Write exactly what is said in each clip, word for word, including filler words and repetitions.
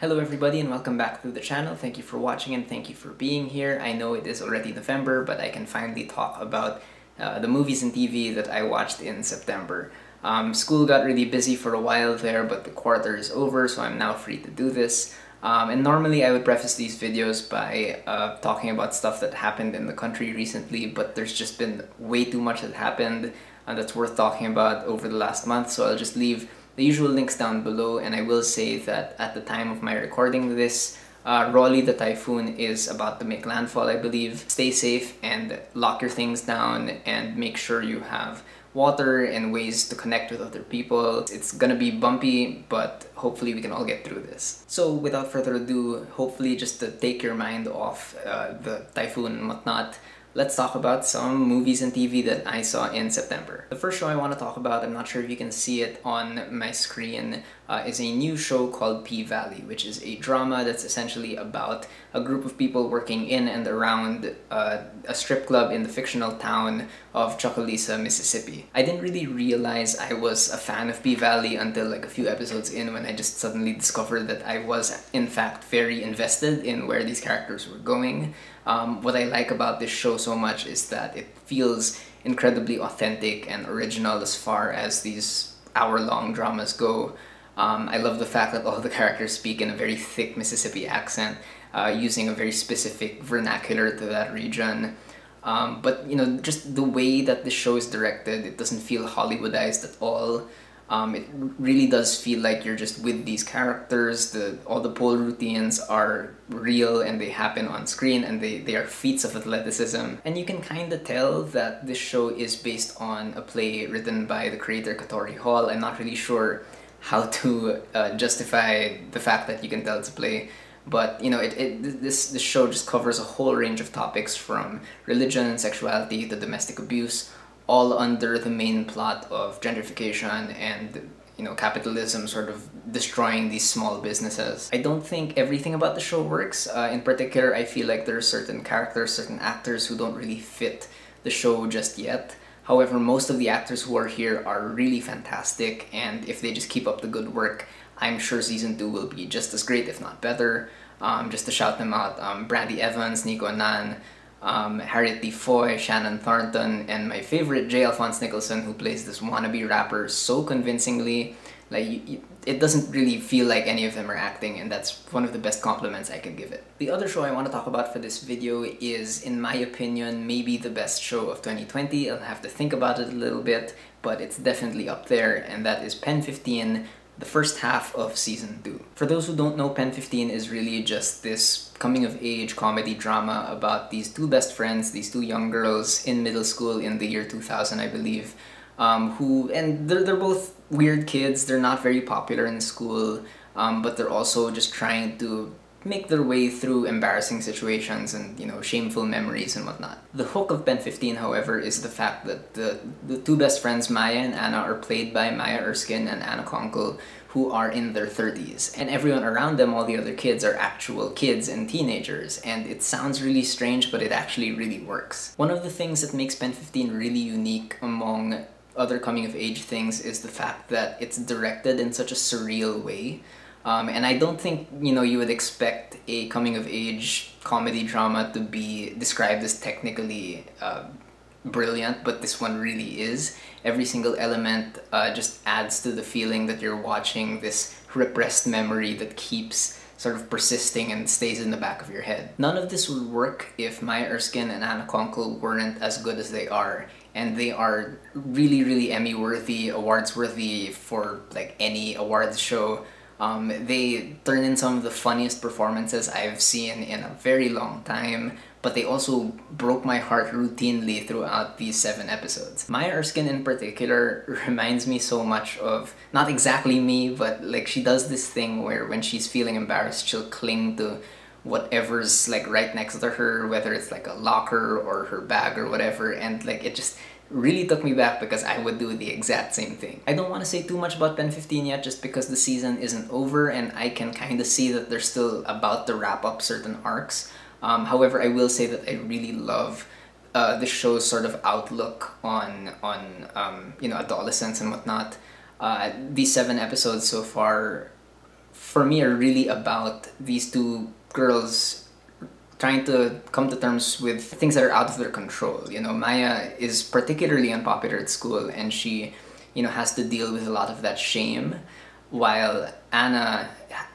Hello everybody and welcome back to the channel. Thank you for watching and thank you for being here. I know it is already November, but I can finally talk about uh, the movies and T V that I watched in September. Um, school got really busy for a while there, but the quarter is over, so I'm now free to do this. Um, and normally I would preface these videos by uh, talking about stuff that happened in the country recently, but there's just been way too much that happened uh, that's worth talking about over the last month, so I'll just leave the usual links down below. And I will say that at the time of my recording this, uh, Rolly the Typhoon is about to make landfall, I believe. Stay safe and lock your things down and make sure you have water and ways to connect with other people. It's gonna be bumpy, but hopefully we can all get through this. So without further ado, hopefully just to take your mind off uh, the typhoon and whatnot, let's talk about some movies and T V that I saw in September. The first show I want to talk about, I'm not sure if you can see it on my screen, uh, is a new show called P-Valley, which is a drama that's essentially about a group of people working in and around uh, a strip club in the fictional town of Chocolisa, Mississippi. I didn't really realize I was a fan of P-Valley until like a few episodes in, when I just suddenly discovered that I was in fact very invested in where these characters were going. Um, what I like about this show so much is that it feels incredibly authentic and original as far as these hour-long dramas go. Um, I love the fact that all the characters speak in a very thick Mississippi accent, uh, using a very specific vernacular to that region. Um, but, you know, just the way that the show is directed, it doesn't feel Hollywoodized at all. Um, it really does feel like you're just with these characters. The, all the pole routines are real and they happen on screen, and they, they are feats of athleticism. And you can kind of tell that this show is based on a play written by the creator Katori Hall. I'm not really sure how to uh, justify the fact that you can tell it's a play. But, you know, it, it, this, this show just covers a whole range of topics, from religion and sexuality to domestic abuse, all under the main plot of gentrification and, you know, capitalism sort of destroying these small businesses. I don't think everything about the show works. Uh, in particular, I feel like there are certain characters, certain actors who don't really fit the show just yet. However, most of the actors who are here are really fantastic, and if they just keep up the good work, I'm sure season two will be just as great, if not better. Um, just to shout them out, um, Brandy Evans, Nico Annan, Um, Harriet DeFoy, Shannon Thornton, and my favorite, J. Alphonse Nicholson, who plays this wannabe rapper so convincingly. Like, you, you, it doesn't really feel like any of them are acting, and that's one of the best compliments I can give it. The other show I want to talk about for this video is, in my opinion, maybe the best show of twenty twenty. I'll have to think about it a little bit, but it's definitely up there, and that is P E N fifteen, the first half of season two. For those who don't know, P E N fifteen is really just this coming-of-age comedy drama about these two best friends, these two young girls in middle school in the year two thousand, I believe, um, who, and they're, they're both weird kids, they're not very popular in school, um, but they're also just trying to make their way through embarrassing situations and, you know, shameful memories and whatnot. The hook of P E N fifteen, however, is the fact that the, the two best friends, Maya and Anna, are played by Maya Erskine and Anna Konkle, who are in their thirties. And everyone around them, all the other kids, are actual kids and teenagers. And it sounds really strange, but it actually really works. One of the things that makes P E N fifteen really unique among other coming-of-age things is the fact that it's directed in such a surreal way. Um, and I don't think, you know, you would expect a coming-of-age comedy drama to be described as technically uh, brilliant, but this one really is. Every single element uh, just adds to the feeling that you're watching this repressed memory that keeps sort of persisting and stays in the back of your head. None of this would work if Maya Erskine and Anna Konkle weren't as good as they are. And they are really, really Emmy-worthy, awards-worthy for, like, any awards show. Um, they turn in some of the funniest performances I've seen in a very long time, but they also broke my heart routinely throughout these seven episodes. Maya Erskine in particular reminds me so much of, not exactly me, but like she does this thing where when she's feeling embarrassed, she'll cling to whatever's like right next to her, whether it's like a locker or her bag or whatever, and like it just really took me back because I would do the exact same thing. I don't want to say too much about P E N fifteen yet, just because the season isn't over and I can kind of see that they're still about to wrap up certain arcs. Um, however, I will say that I really love uh, the show's sort of outlook on, on um, you know, adolescence and whatnot. Uh, these seven episodes so far for me are really about these two girls trying to come to terms with things that are out of their control. You know, Maya is particularly unpopular at school, and she, you know, has to deal with a lot of that shame, while Anna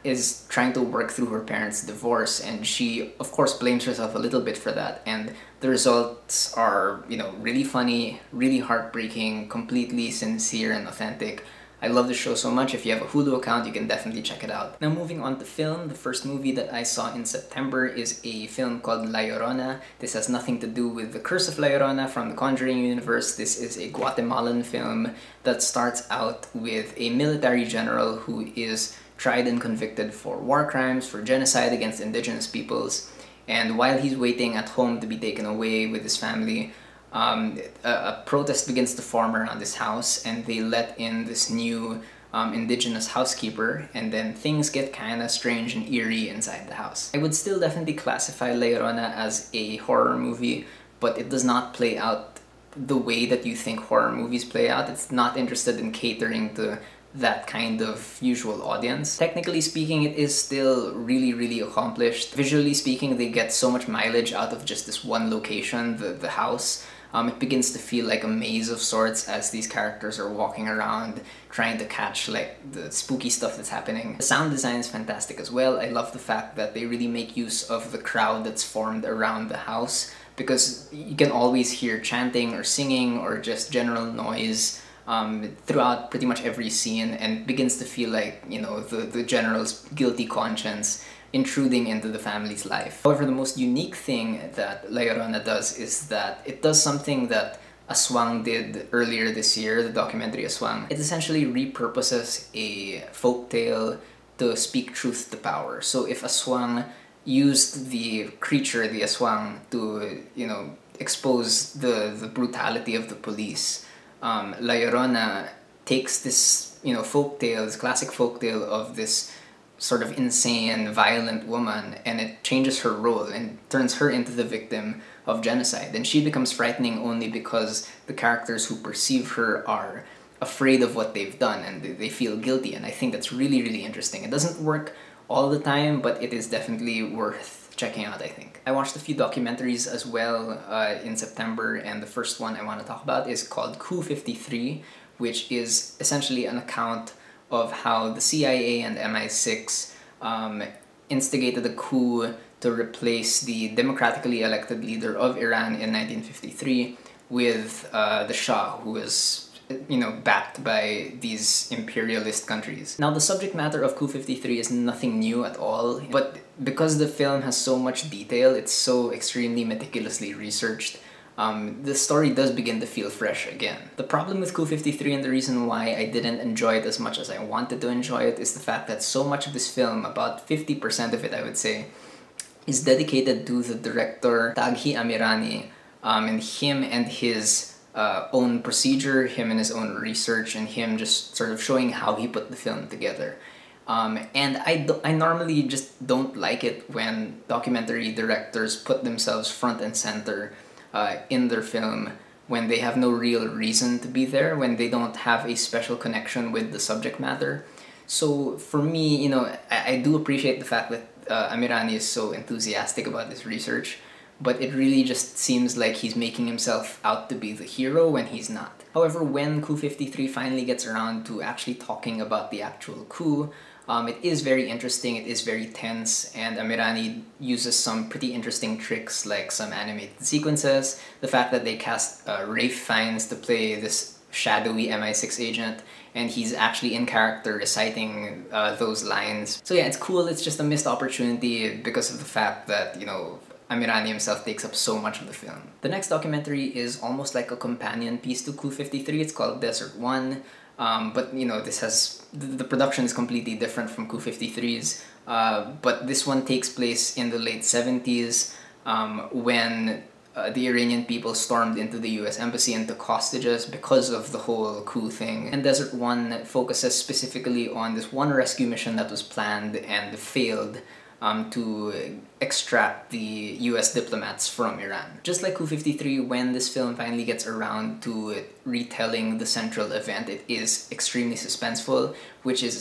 is trying to work through her parents' divorce, and she of course blames herself a little bit for that, and the results are, you know, really funny, really heartbreaking, completely sincere and authentic. I love the show so much. If you have a Hulu account, you can definitely check it out. Now moving on to film, the first movie that I saw in September is a film called La Llorona. This has nothing to do with The Curse of La Llorona from the Conjuring universe. This is a Guatemalan film that starts out with a military general who is tried and convicted for war crimes, for genocide against indigenous peoples, and while he's waiting at home to be taken away with his family, um, a, a protest begins to form around his house, and they let in this new um, indigenous housekeeper, and then things get kinda strange and eerie inside the house. I would still definitely classify La Llorona as a horror movie, but it does not play out the way that you think horror movies play out. It's not interested in catering to that kind of usual audience. Technically speaking, it is still really, really accomplished. Visually speaking, they get so much mileage out of just this one location, the, the house. Um, it begins to feel like a maze of sorts as these characters are walking around trying to catch like the spooky stuff that's happening. The sound design is fantastic as well. I love the fact that they really make use of the crowd that's formed around the house, because you can always hear chanting or singing or just general noise Um, throughout pretty much every scene, and it begins to feel like, you know, the, the general's guilty conscience intruding into the family's life. However, the most unique thing that La Llorona does is that it does something that Aswang did earlier this year, the documentary Aswang. It essentially repurposes a folktale to speak truth to power. So if Aswang used the creature, the Aswang, to, you know, expose the, the brutality of the police, Um, La Llorona takes this, you know, folktale, this classic folktale of this sort of insane, violent woman, and it changes her role and turns her into the victim of genocide. And she becomes frightening only because the characters who perceive her are afraid of what they've done, and they feel guilty, and I think that's really, really interesting. It doesn't work all the time, but it is definitely worth checking out, I think. I watched a few documentaries as well uh, in September, and the first one I want to talk about is called Coup fifty-three, which is essentially an account of how the C I A and M I six um, instigated a coup to replace the democratically elected leader of Iran in nineteen fifty-three with uh, the Shah, who was, you know, backed by these imperialist countries. Now, the subject matter of Coup fifty-three is nothing new at all, but because the film has so much detail, it's so extremely meticulously researched, um, the story does begin to feel fresh again. The problem with Coup fifty-three, and the reason why I didn't enjoy it as much as I wanted to enjoy it, is the fact that so much of this film, about fifty percent of it I would say, is dedicated to the director Taghi Amirani, um, and him and his Uh, own procedure, him and his own research, and him just sort of showing how he put the film together. Um, and I, do I normally just don't like it when documentary directors put themselves front and center uh, in their film when they have no real reason to be there, when they don't have a special connection with the subject matter. So for me, you know, I, I do appreciate the fact that uh, Amirani is so enthusiastic about this research, but it really just seems like he's making himself out to be the hero when he's not. However, when Coup fifty-three finally gets around to actually talking about the actual coup, um, it is very interesting, it is very tense, and Amirani uses some pretty interesting tricks, like some animated sequences, the fact that they cast uh, Ralph Fiennes to play this shadowy M I six agent, and he's actually in character reciting uh, those lines. So yeah, it's cool, it's just a missed opportunity because of the fact that, you know, Amirani himself takes up so much of the film. The next documentary is almost like a companion piece to Coup fifty-three. It's called Desert One, um, but you know, this has the, the production is completely different from Coup fifty-three's. Uh, but this one takes place in the late seventies, um, when uh, the Iranian people stormed into the U S embassy and took hostages because of the whole coup thing. And Desert One focuses specifically on this one rescue mission that was planned and failed, Um, to extract the U S diplomats from Iran. Just like Coup fifty-three, when this film finally gets around to retelling the central event, it is extremely suspenseful, which is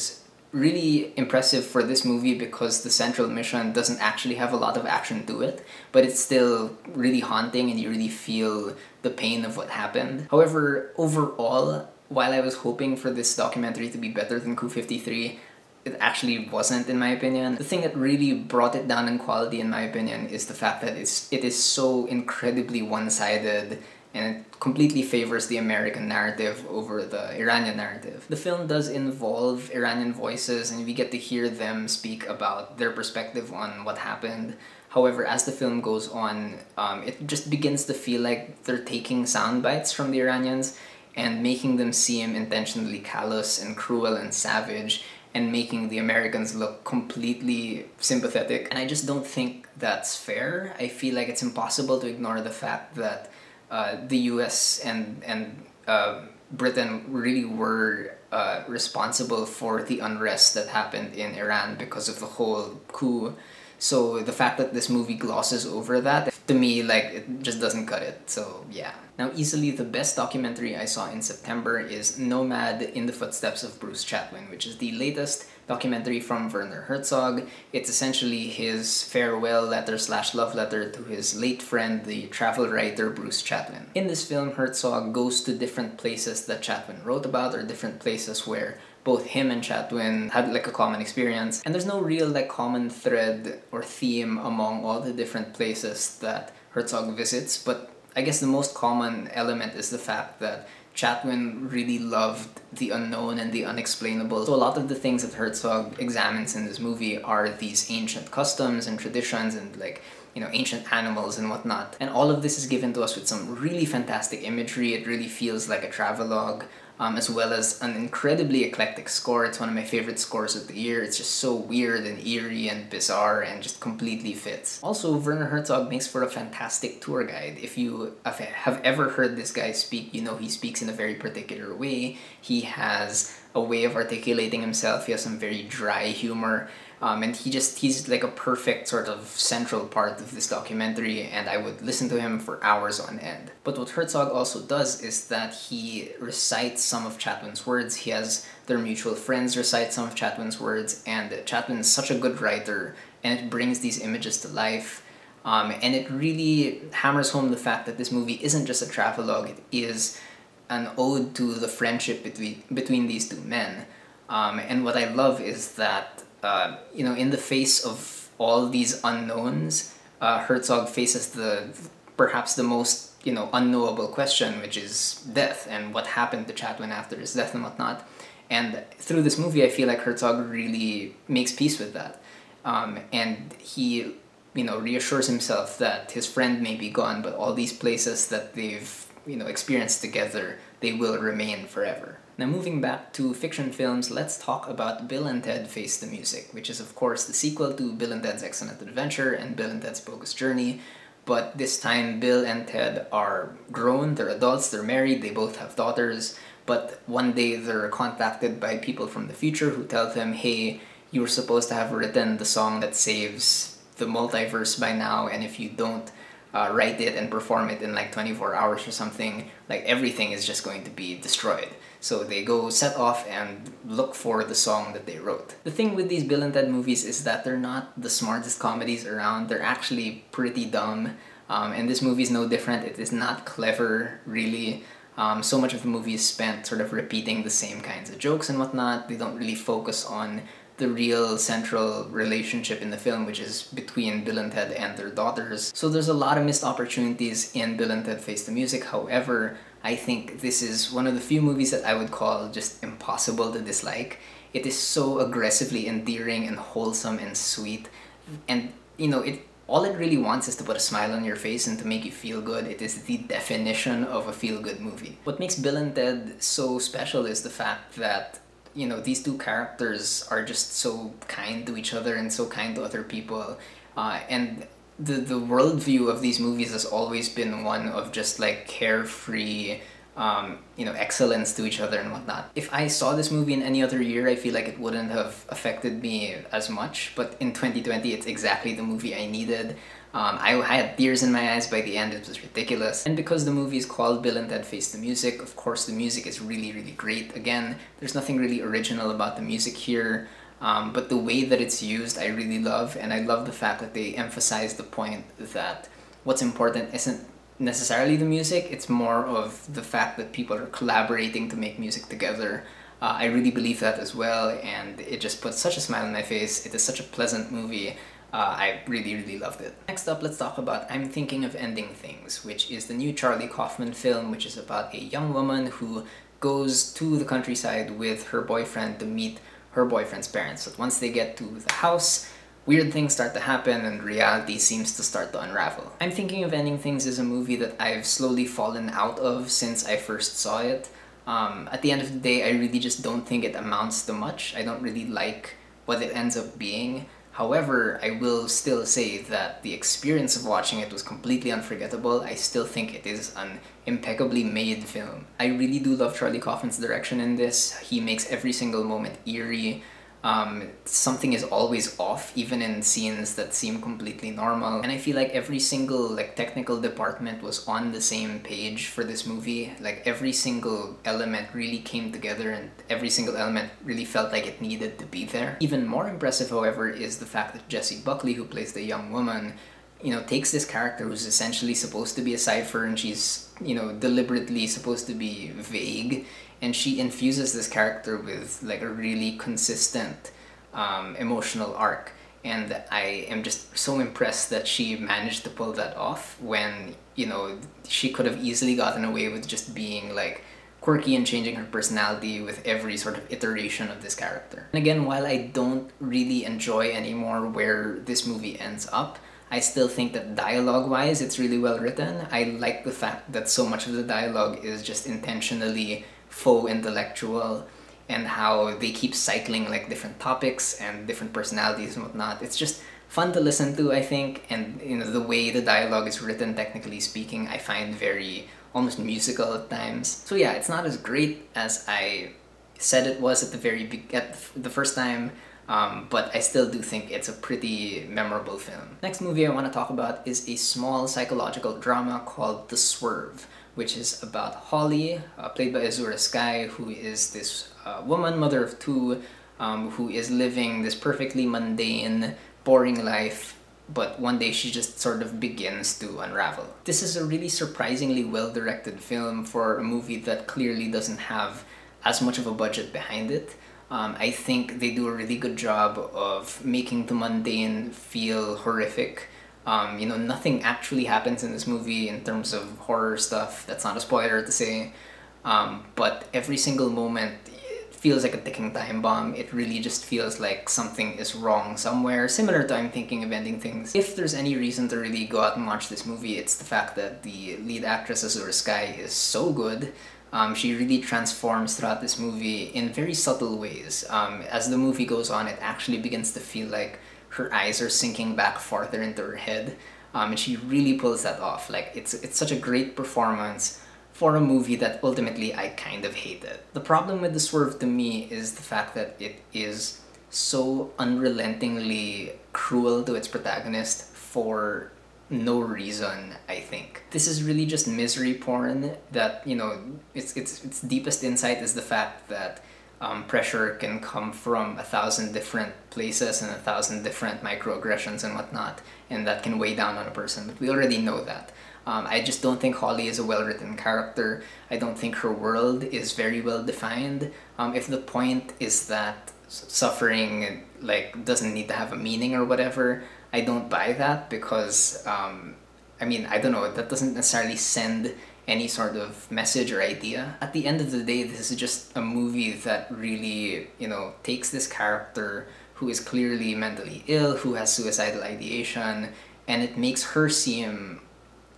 really impressive for this movie because the central mission doesn't actually have a lot of action to it, but it's still really haunting and you really feel the pain of what happened. However, overall, while I was hoping for this documentary to be better than Coup fifty-three, it actually wasn't, in my opinion. The thing that really brought it down in quality, in my opinion, is the fact that it's, it is so incredibly one-sided, and it completely favors the American narrative over the Iranian narrative. The film does involve Iranian voices, and we get to hear them speak about their perspective on what happened. However, as the film goes on, um, it just begins to feel like they're taking sound bites from the Iranians and making them seem intentionally callous and cruel and savage, and making the Americans look completely sympathetic. And I just don't think that's fair. I feel like it's impossible to ignore the fact that uh, the U S and, and uh, Britain really were uh, responsible for the unrest that happened in Iran because of the whole coup. So the fact that this movie glosses over that, to me, like, it just doesn't cut it, so yeah. Now, easily the best documentary I saw in September is Nomad in the Footsteps of Bruce Chatwin, which is the latest documentary from Werner Herzog. It's essentially his farewell letter slash love letter to his late friend, the travel writer Bruce Chatwin. In this film, Herzog goes to different places that Chatwin wrote about, or different places where both him and Chatwin had like a common experience, and there's no real like common thread or theme among all the different places that Herzog visits, but I guess the most common element is the fact that Chatwin really loved the unknown and the unexplainable. So a lot of the things that Herzog examines in this movie are these ancient customs and traditions and like, you know, ancient animals and whatnot. And all of this is given to us with some really fantastic imagery. It really feels like a travelogue. Um, as well as an incredibly eclectic score. It's one of my favorite scores of the year. It's just so weird and eerie and bizarre and just completely fits. Also, Werner Herzog makes for a fantastic tour guide. If you have ever heard this guy speak, you know he speaks in a very particular way. He has a way of articulating himself. He has some very dry humor. Um, and he just, he's like a perfect sort of central part of this documentary, and I would listen to him for hours on end. But what Herzog also does is that he recites some of Chatwin's words. He has their mutual friends recite some of Chatwin's words, and Chatwin is such a good writer, and it brings these images to life. Um, and it really hammers home the fact that this movie isn't just a travelogue, it is an ode to the friendship between, between these two men. Um, and what I love is that Uh, you know, in the face of all these unknowns, uh, Herzog faces the perhaps the most, you know, unknowable question, which is death and what happened to Chatwin after his death and whatnot. And through this movie, I feel like Herzog really makes peace with that. Um, and he, you know, reassures himself that his friend may be gone, but all these places that they've, you know, experienced together, they will remain forever. Now, moving back to fiction films, let's talk about Bill and Ted Face the Music, which is of course the sequel to Bill and Ted's Excellent Adventure and Bill and Ted's Bogus Journey, but this time Bill and Ted are grown, they're adults, they're married, they both have daughters, but one day they're contacted by people from the future who tell them, hey, you were supposed to have written the song that saves the multiverse by now, and if you don't Uh, write it and perform it in like twenty-four hours or something, like everything is just going to be destroyed. So they go set off and look for the song that they wrote. The thing with these Bill and Ted movies is that they're not the smartest comedies around. They're actually pretty dumb, um, and this movie is no different. It is not clever, really. Um, so much of the movie is spent sort of repeating the same kinds of jokes and whatnot. They don't really focus on the real central relationship in the film, which is between Bill and Ted and their daughters. So there's a lot of missed opportunities in Bill and Ted Face the Music. However, I think this is one of the few movies that I would call just impossible to dislike. It is so aggressively endearing and wholesome and sweet. And, you know, it all it really wants is to put a smile on your face and to make you feel good. It is the definition of a feel-good movie. What makes Bill and Ted so special is the fact that, you know, these two characters are just so kind to each other and so kind to other people. Uh, and the, the worldview of these movies has always been one of just like carefree, um, you know, excellence to each other and whatnot. If I saw this movie in any other year, I feel like it wouldn't have affected me as much. But in twenty twenty, it's exactly the movie I needed. Um, I, I had tears in my eyes by the end, it was ridiculous. And because the movie is called Bill and Ted Face the Music, of course the music is really, really great. Again, there's nothing really original about the music here. Um, but the way that it's used, I really love, and I love the fact that they emphasize the point that what's important isn't necessarily the music, it's more of the fact that people are collaborating to make music together. Uh, I really believe that as well, and it just puts such a smile on my face. It is such a pleasant movie. Uh, I really, really loved it. Next up, let's talk about I'm Thinking of Ending Things, which is the new Charlie Kaufman film, which is about a young woman who goes to the countryside with her boyfriend to meet her boyfriend's parents. But once they get to the house, weird things start to happen and reality seems to start to unravel. I'm Thinking of Ending Things is a movie that I've slowly fallen out of since I first saw it. Um, at the end of the day, I really just don't think it amounts to much. I don't really like what it ends up being. However, I will still say that the experience of watching it was completely unforgettable. I still think it is an impeccably made film. I really do love Charlie Kaufman's direction in this. He makes every single moment eerie. Um, something is always off, even in scenes that seem completely normal. And I feel like every single like technical department was on the same page for this movie. Like every single element really came together and every single element really felt like it needed to be there. Even more impressive, however, is the fact that Jesse Buckley, who plays the young woman, you know, takes this character who's essentially supposed to be a cipher and she's, you know, deliberately supposed to be vague, and she infuses this character with like a really consistent um, emotional arc. And I am just so impressed that she managed to pull that off when, you know, she could have easily gotten away with just being like quirky and changing her personality with every sort of iteration of this character. And again, while I don't really enjoy anymore where this movie ends up, I still think that dialogue-wise it's really well written. I like the fact that so much of the dialogue is just intentionally faux intellectual, and how they keep cycling like different topics and different personalities and whatnot. It's just fun to listen to, I think, and you know, the way the dialogue is written, technically speaking, I find very almost musical at times. So yeah, it's not as great as I said it was at the very be at the first time, um, but I still do think it's a pretty memorable film. Next movie I want to talk about is a small psychological drama called The Swerve, which is about Holly, uh, played by Azura Skye, who is this uh, woman, mother of two, um, who is living this perfectly mundane, boring life, but one day she just sort of begins to unravel. This is a really surprisingly well-directed film for a movie that clearly doesn't have as much of a budget behind it. Um, I think they do a really good job of making the mundane feel horrific. Um, you know, nothing actually happens in this movie in terms of horror stuff. That's not a spoiler to say. Um, but every single moment it feels like a ticking time bomb. It really just feels like something is wrong somewhere, similar to I'm Thinking of Ending Things. If there's any reason to really go out and watch this movie, it's the fact that the lead actress, Azura Skye, is so good. Um, she really transforms throughout this movie in very subtle ways. Um, as the movie goes on, it actually begins to feel like her eyes are sinking back farther into her head, um, and she really pulls that off. Like, it's, it's such a great performance for a movie that ultimately I kind of hated. The problem with The Swerve to me is the fact that it is so unrelentingly cruel to its protagonist for no reason, I think. This is really just misery porn that, you know, its, its, its deepest insight is the fact that Um, pressure can come from a thousand different places and a thousand different microaggressions and whatnot, and that can weigh down on a person, but we already know that. Um, I just don't think Holly is a well-written character. I don't think her world is very well defined. Um, if the point is that suffering like doesn't need to have a meaning or whatever, I don't buy that because, um, I mean, I don't know, that doesn't necessarily send any sort of message or idea. At the end of the day, this is just a movie that really, you know, takes this character who is clearly mentally ill, who has suicidal ideation, and it makes her seem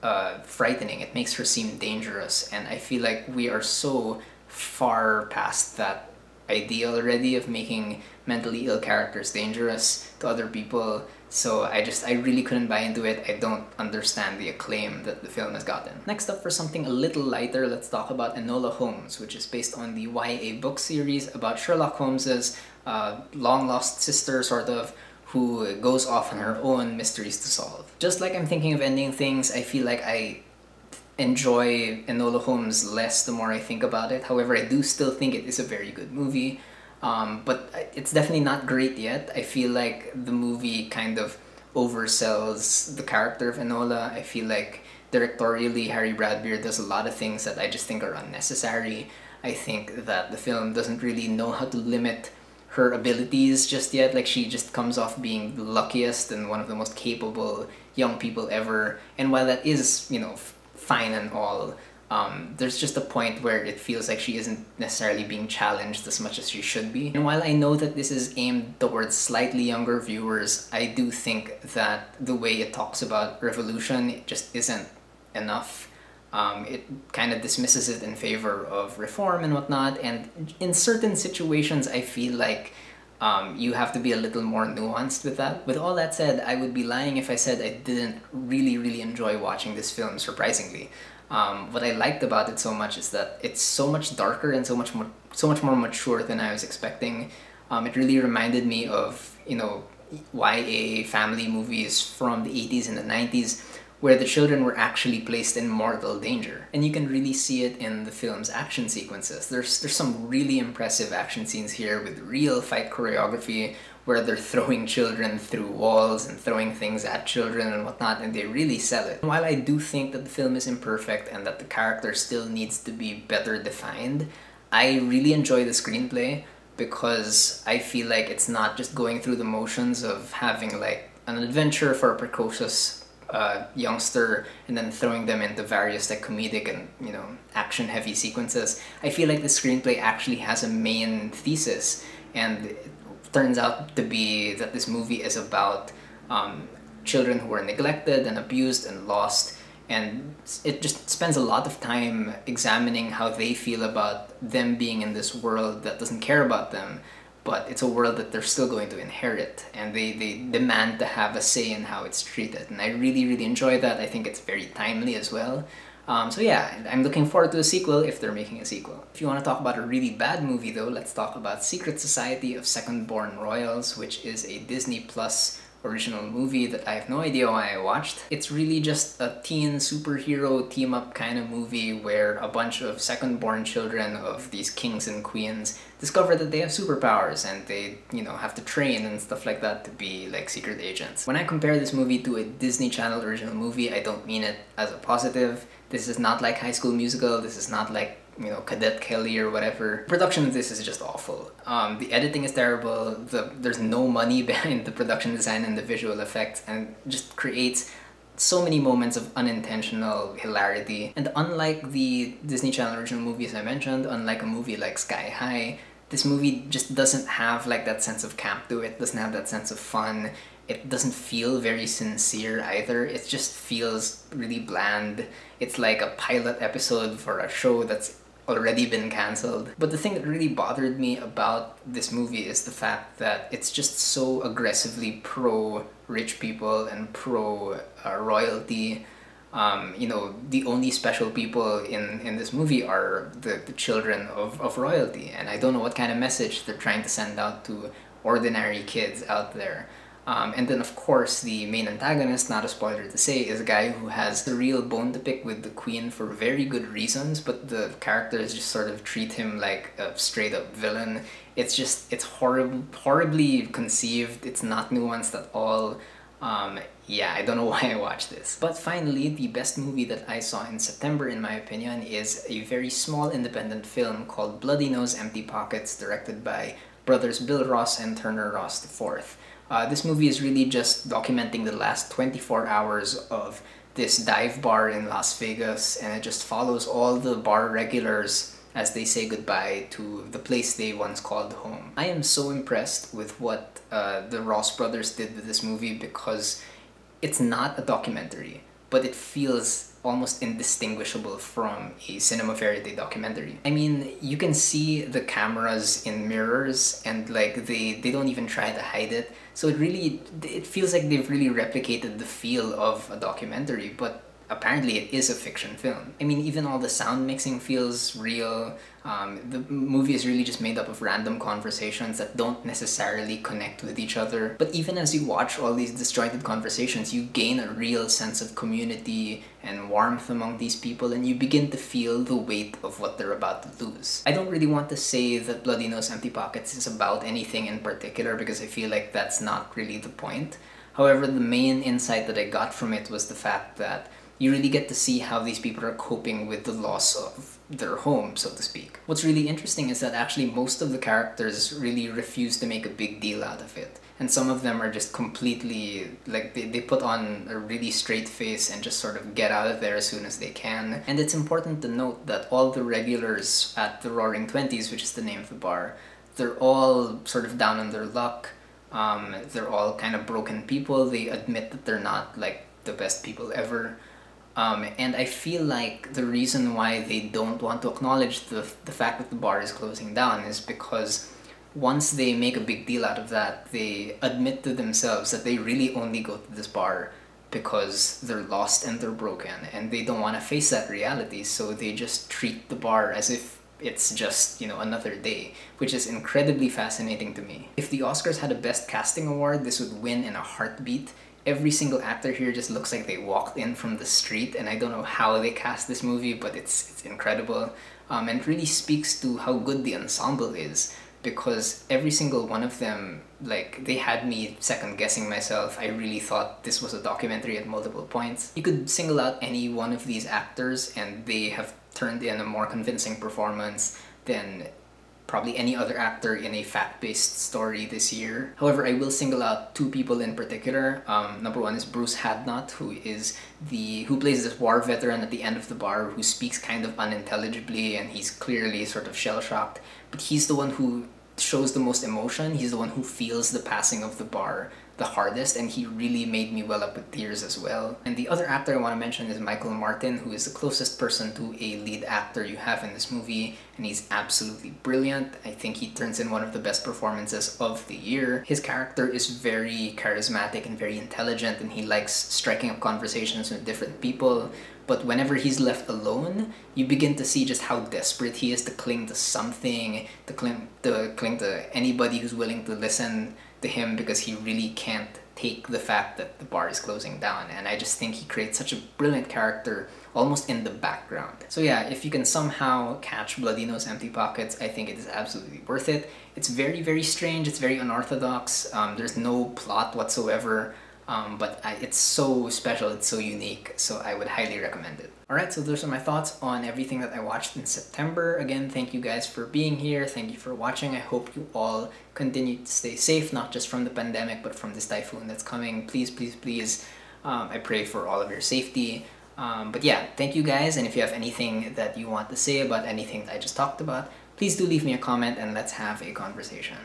uh, frightening, it makes her seem dangerous, and I feel like we are so far past that idea already of making mentally ill characters dangerous to other people. So I just, I really couldn't buy into it. I don't understand the acclaim that the film has gotten. Next up, for something a little lighter, let's talk about Enola Holmes, which is based on the Y A book series about Sherlock Holmes's uh, long-lost sister, sort of, who goes off on her own, mysteries to solve. Just like I'm Thinking of Ending Things, I feel like I enjoy Enola Holmes less the more I think about it. However, I do still think it is a very good movie. Um, but it's definitely not great yet. I feel like the movie kind of oversells the character of Enola. I feel like directorially, Harry Bradbeer does a lot of things that I just think are unnecessary. I think that the film doesn't really know how to limit her abilities just yet. Like, she just comes off being the luckiest and one of the most capable young people ever. And while that is, you know, f fine and all, Um, there's just a point where it feels like she isn't necessarily being challenged as much as she should be. And while I know that this is aimed towards slightly younger viewers, I do think that the way it talks about revolution, it just isn't enough. Um, it kind of dismisses it in favor of reform and whatnot, and in certain situations I feel like Um, you have to be a little more nuanced with that. With all that said, I would be lying if I said I didn't really, really enjoy watching this film, surprisingly. Um, what I liked about it so much is that it's so much darker and so much more, so much more mature than I was expecting. Um, it really reminded me of, you know, Y A family movies from the eighties and the nineties, where the children were actually placed in mortal danger. And you can really see it in the film's action sequences. There's, there's some really impressive action scenes here with real fight choreography, where they're throwing children through walls and throwing things at children and whatnot, and they really sell it. And while I do think that the film is imperfect and that the character still needs to be better defined, I really enjoy the screenplay because I feel like it's not just going through the motions of having like an adventure for a precocious Uh, youngster and then throwing them into various like comedic and, you know, action heavy sequences. I feel like the screenplay actually has a main thesis, and it turns out to be that this movie is about um, children who are neglected and abused and lost, and it just spends a lot of time examining how they feel about them being in this world that doesn't care about them, but it's a world that they're still going to inherit, and they, they demand to have a say in how it's treated. And I really, really enjoy that. I think it's very timely as well. Um, so yeah, I'm looking forward to a sequel if they're making a sequel. If you want to talk about a really bad movie though, let's talk about Secret Society of Second Born Royals, which is a Disney Plus original movie that I have no idea why I watched. It's really just a teen superhero team-up kind of movie where a bunch of second-born children of these kings and queens discover that they have superpowers, and they, you know, have to train and stuff like that to be like secret agents. When I compare this movie to a Disney Channel original movie, I don't mean it as a positive. This is not like High School Musical, this is not like, you know, Cadet Kelly or whatever. The production of this is just awful. Um, the editing is terrible, the, there's no money behind the production design and the visual effects, and just creates so many moments of unintentional hilarity. And unlike the Disney Channel original movies I mentioned, unlike a movie like Sky High, this movie just doesn't have like that sense of camp to it, doesn't have that sense of fun, it doesn't feel very sincere either, it just feels really bland. It's like a pilot episode for a show that's already been cancelled. But the thing that really bothered me about this movie is the fact that it's just so aggressively pro-rich people and pro-royalty. Um, you know, the only special people in, in this movie are the, the children of, of royalty, and I don't know what kind of message they're trying to send out to ordinary kids out there. Um, and then, of course, the main antagonist, not a spoiler to say, is a guy who has the real bone to pick with the queen for very good reasons, but the characters just sort of treat him like a straight-up villain. It's just, it's horrib horribly conceived, it's not nuanced at all. Um, yeah, I don't know why I watched this. But finally, the best movie that I saw in September, in my opinion, is a very small independent film called Bloody Nose, Empty Pockets, directed by brothers Bill Ross and Turner Ross the fourth. Uh, this movie is really just documenting the last twenty-four hours of this dive bar in Las Vegas, and it just follows all the bar regulars as they say goodbye to the place they once called home. I am so impressed with what uh, the Ross brothers did with this movie, because it's not a documentary, but it feels almost indistinguishable from a cinema verite documentary. I mean, you can see the cameras in mirrors, and like they, they don't even try to hide it. So it really, it feels like they've really replicated the feel of a documentary, but apparently it is a fiction film. I mean, even all the sound mixing feels real. Um, the movie is really just made up of random conversations that don't necessarily connect with each other. But even as you watch all these disjointed conversations, you gain a real sense of community and warmth among these people, and you begin to feel the weight of what they're about to lose. I don't really want to say that Bloody Nose, Empty Pockets is about anything in particular, because I feel like that's not really the point. However, the main insight that I got from it was the fact that you really get to see how these people are coping with the loss of their home, so to speak. What's really interesting is that actually most of the characters really refuse to make a big deal out of it. And some of them are just completely, like, they, they put on a really straight face and just sort of get out of there as soon as they can. And it's important to note that all the regulars at the Roaring Twenties, which is the name of the bar, they're all sort of down on their luck. Um, they're all kind of broken people. They admit that they're not, like, the best people ever. Um, and I feel like the reason why they don't want to acknowledge the, the fact that the bar is closing down is because once they make a big deal out of that, they admit to themselves that they really only go to this bar because they're lost and they're broken, and they don't want to face that reality, so they just treat the bar as if it's just, you know, another day, which is incredibly fascinating to me. If the Oscars had a Best Casting Award, this would win in a heartbeat. Every single actor here just looks like they walked in from the street, and I don't know how they cast this movie, but it's, it's incredible. Um, and it really speaks to how good the ensemble is, because every single one of them, like, they had me second-guessing myself. I really thought this was a documentary at multiple points. You could single out any one of these actors, and they have turned in a more convincing performance than probably any other actor in a fact-based story this year. However, I will single out two people in particular. Um, number one is Bruce Hadnott, who is the who plays this war veteran at the end of the bar who speaks kind of unintelligibly, and he's clearly sort of shell-shocked. But he's the one who shows the most emotion. He's the one who feels the passing of the bar the hardest, and he really made me well up with tears as well. And the other actor I want to mention is Michael Martin, who is the closest person to a lead actor you have in this movie, and he's absolutely brilliant. I think he turns in one of the best performances of the year. His character is very charismatic and very intelligent, and he likes striking up conversations with different people, but whenever he's left alone, you begin to see just how desperate he is to cling to something, to cling to, cling to anybody who's willing to listen to him, because he really can't take the fact that the bar is closing down. And I just think he creates such a brilliant character almost in the background. So yeah, if you can somehow catch Bloody Nose, Empty Pockets, I think it is absolutely worth it. It's very, very strange. It's very unorthodox. Um, there's no plot whatsoever. Um, but I, it's so special, it's so unique, so I would highly recommend it. Alright, so those are my thoughts on everything that I watched in September. Again, thank you guys for being here, thank you for watching. I hope you all continue to stay safe, not just from the pandemic, but from this typhoon that's coming. Please, please, please, um, I pray for all of your safety. Um, but yeah, thank you guys, and if you have anything that you want to say about anything that I just talked about, please do leave me a comment and let's have a conversation.